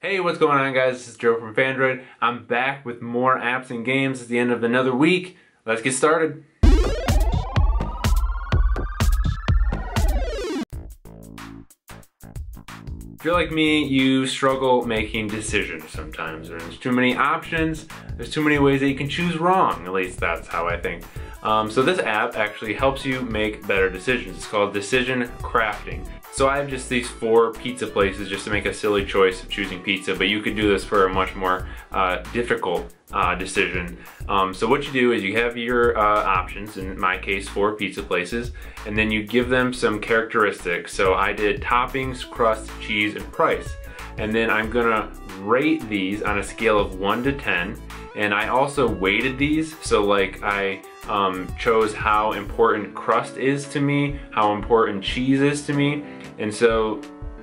Hey, what's going on guys? This is Joe from Phandroid. I'm back with more apps and games at the end of another week. Let's get started. If you're like me, you struggle making decisions sometimes. There's too many options, there's too many ways that you can choose wrong, at least that's how I think. So this app actually helps you make better decisions. It's called Decision Crafting. So I have just these four pizza places just to make a silly choice of choosing pizza, but you could do this for a much more difficult decision. So what you do is you have your options, in my case, four pizza places, and then you give them some characteristics. So I did toppings, crust, cheese, and price. And then I'm gonna rate these on a scale of 1 to 10. And I also weighted these, so like I chose how important crust is to me, how important cheese is to me, and so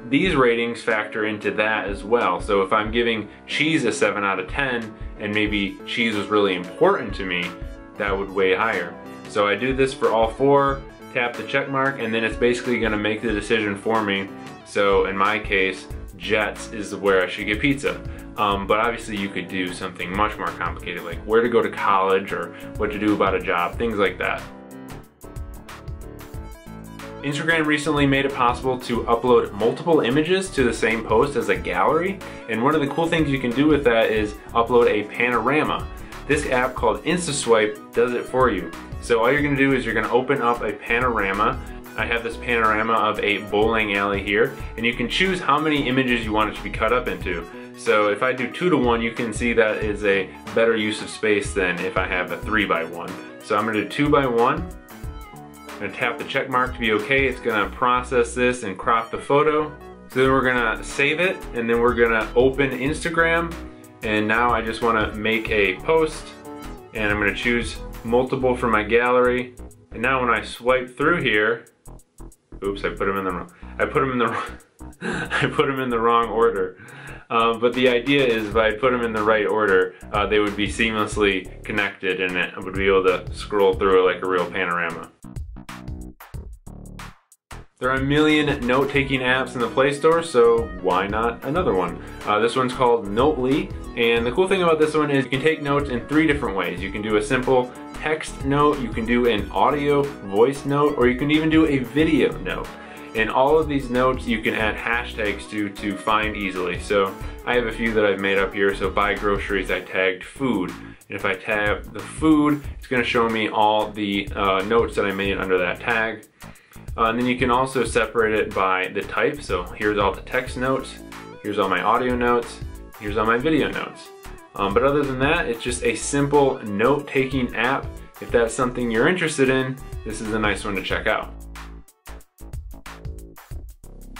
these ratings factor into that as well. So if I'm giving cheese a 7 out of 10, and maybe cheese was really important to me, that would weigh higher. So I do this for all four, tap the check mark, and then it's basically gonna make the decision for me. So in my case, Jets is where I should get pizza. But obviously you could do something much more complicated, like where to go to college or what to do about a job, things like that. Instagram recently made it possible to upload multiple images to the same post as a gallery, and one of the cool things you can do with that is upload a panorama. This app called InstaSwipe does it for you. So all you're gonna do is you're gonna open up a panorama. I have this panorama of a bowling alley here, and you can choose how many images you want it to be cut up into. So if I do 2 to 1, you can see that is a better use of space than if I have a 3 by 1. So I'm gonna do 2 by 1. I'm gonna tap the check mark to be okay. It's gonna process this and crop the photo. So then we're gonna save it, and then we're gonna open Instagram. And now I just wanna make a post, and I'm gonna choose multiple from my gallery. And now when I swipe through here, oops, I put them in the wrong. I put them in the wrong order. But the idea is if I put them in the right order, they would be seamlessly connected, and I would be able to scroll through it like a real panorama. There are a million note-taking apps in the Play Store, so why not another one? This one's called Notely, and the cool thing about this one is you can take notes in 3 different ways. You can do a simple text note, you can do an audio voice note, or you can even do a video note. And all of these notes you can add hashtags to find easily. So I have a few that I've made up here. So buy groceries, I tagged food. And if I tab the food, it's gonna show me all the notes that I made under that tag. And then you can also separate it by the type. So here's all the text notes, here's all my audio notes, here's all my video notes. But other than that, it's just a simple note-taking app. If that's something you're interested in, this is a nice one to check out.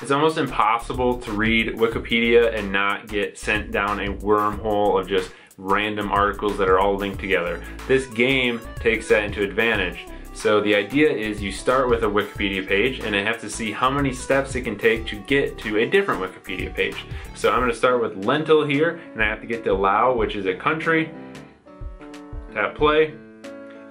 It's almost impossible to read Wikipedia and not get sent down a wormhole of just random articles that are all linked together. This game takes that into advantage. So the idea is you start with a Wikipedia page and I have to see how many steps it can take to get to a different Wikipedia page. So I'm gonna start with lentil here, and I have to get to Laos, which is a country. Tap play,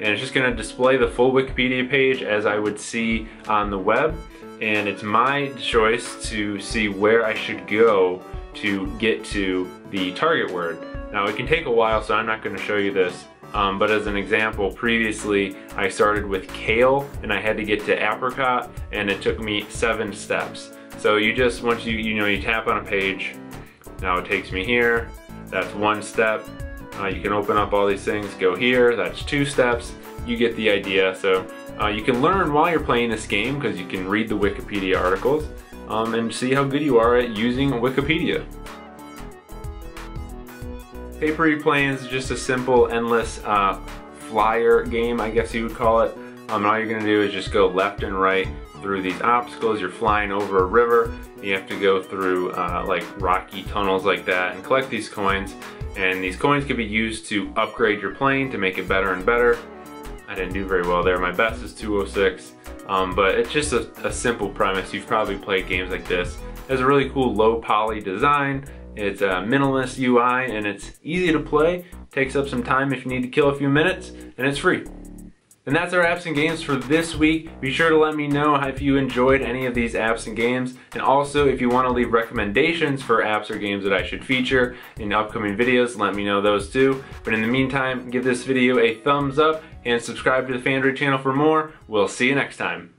and it's just gonna display the full Wikipedia page as I would see on the web. And it's my choice to see where I should go to get to the target word. Now it can take a while, so I'm not gonna show you this, but as an example, previously I started with kale and I had to get to apricot, and it took me 7 steps. So you just, once you tap on a page, now it takes me here, that's 1 step. You can open up all these things, go here, that's 2 steps. You get the idea. So you can learn while you're playing this game because you can read the Wikipedia articles and see how good you are at using Wikipedia. Vapory Planes is just a simple endless flyer game, I guess you would call it. And all you're going to do is just go left and right through these obstacles. You're flying over a river. You have to go through like rocky tunnels like that and collect these coins. And these coins can be used to upgrade your plane to make it better and better. I didn't do very well there. My best is 206, but it's just a simple premise. You've probably played games like this. It has a really cool low poly design. It's a minimalist UI, and it's easy to play. It takes up some time if you need to kill a few minutes, and it's free. And that's our apps and games for this week. Be sure to let me know if you enjoyed any of these apps and games, and also if you want to leave recommendations for apps or games that I should feature in upcoming videos, let me know those too. But in the meantime, give this video a thumbs up and subscribe to the Phandroid channel for more. We'll see you next time.